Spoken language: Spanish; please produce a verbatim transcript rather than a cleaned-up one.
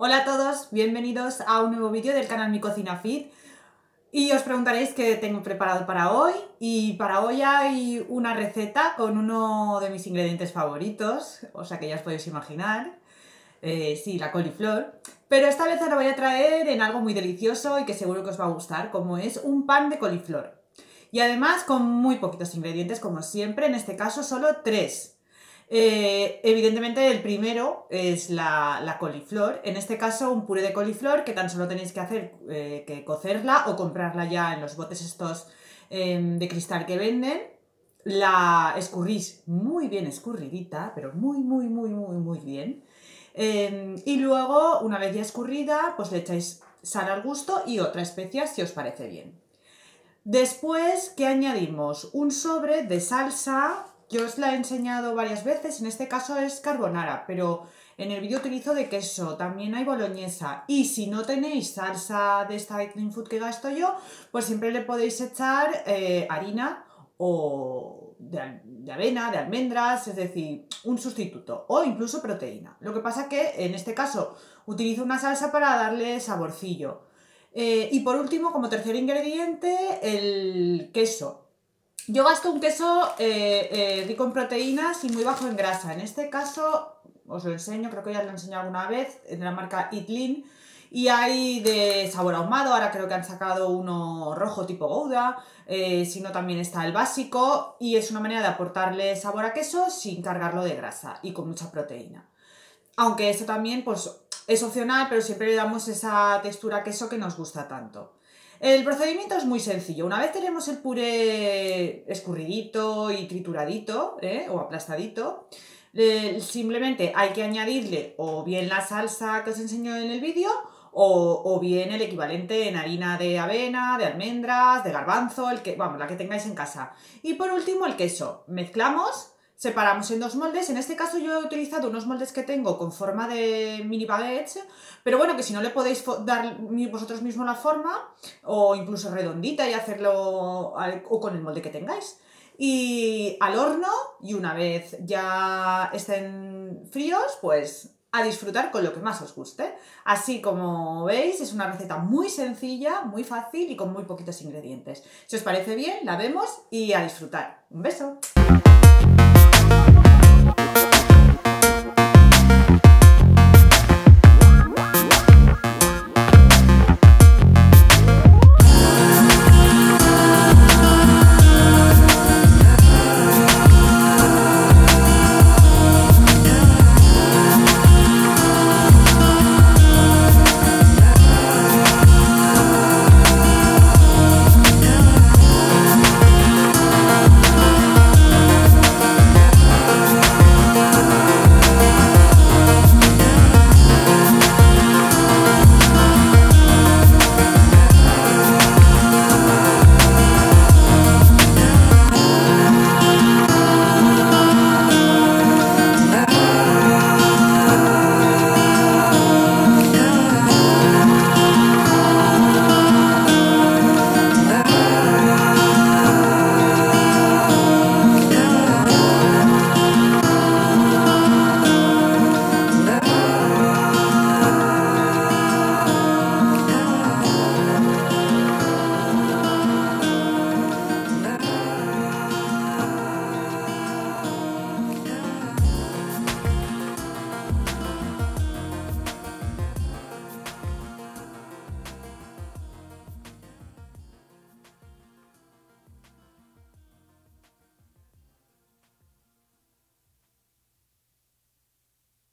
Hola a todos, bienvenidos a un nuevo vídeo del canal Mi Cocina Fit. Y os preguntaréis qué tengo preparado para hoy. Y para hoy hay una receta con uno de mis ingredientes favoritos, o sea que ya os podéis imaginar, eh, sí, la coliflor. Pero esta vez os la voy a traer en algo muy delicioso y que seguro que os va a gustar, como es un pan de coliflor. Y además con muy poquitos ingredientes, como siempre, en este caso solo tres. Eh, evidentemente el primero es la, la coliflor, en este caso un puré de coliflor que tan solo tenéis que hacer eh, que cocerla o comprarla ya en los botes estos eh, de cristal que venden. La escurrís muy bien escurridita, pero muy muy muy muy muy bien, eh, y luego, una vez ya escurrida, pues le echáis sal al gusto y otra especia si os parece bien. Después que añadimos un sobre de salsa. Yo os la he enseñado varias veces, en este caso es carbonara, pero en el vídeo utilizo de queso, también hay boloñesa. Y si no tenéis salsa de esta Eat Lean Food que gasto yo, pues siempre le podéis echar eh, harina o de, de avena, de almendras, es decir, un sustituto o incluso proteína. Lo que pasa que en este caso utilizo una salsa para darle saborcillo. Eh, y por último, como tercer ingrediente, el queso. Yo gasto un queso eh, eh, rico en proteínas y muy bajo en grasa. En este caso, os lo enseño, creo que ya os lo he enseñado alguna vez, de la marca Eat Lean. Y hay de sabor ahumado, ahora creo que han sacado uno rojo tipo Gouda, eh, si no también está el básico. Y es una manera de aportarle sabor a queso sin cargarlo de grasa y con mucha proteína. Aunque esto también pues, es opcional, pero siempre le damos esa textura a queso que nos gusta tanto. El procedimiento es muy sencillo. Una vez tenemos el puré escurridito y trituradito, ¿eh? o aplastadito, eh, simplemente hay que añadirle o bien la salsa que os enseño en el vídeo o, o bien el equivalente en harina de avena, de almendras, de garbanzo, el que, vamos, la que tengáis en casa. Y por último el queso. Mezclamos, separamos en dos moldes. En este caso yo he utilizado unos moldes que tengo con forma de mini baguettes, pero bueno, que si no le podéis dar vosotros mismos la forma, o incluso redondita y hacerlo al, o con el molde que tengáis. Y al horno, y una vez ya estén fríos, pues a disfrutar con lo que más os guste. Así como veis, es una receta muy sencilla, muy fácil y con muy poquitos ingredientes. Si os parece bien, la vemos y a disfrutar. Un beso.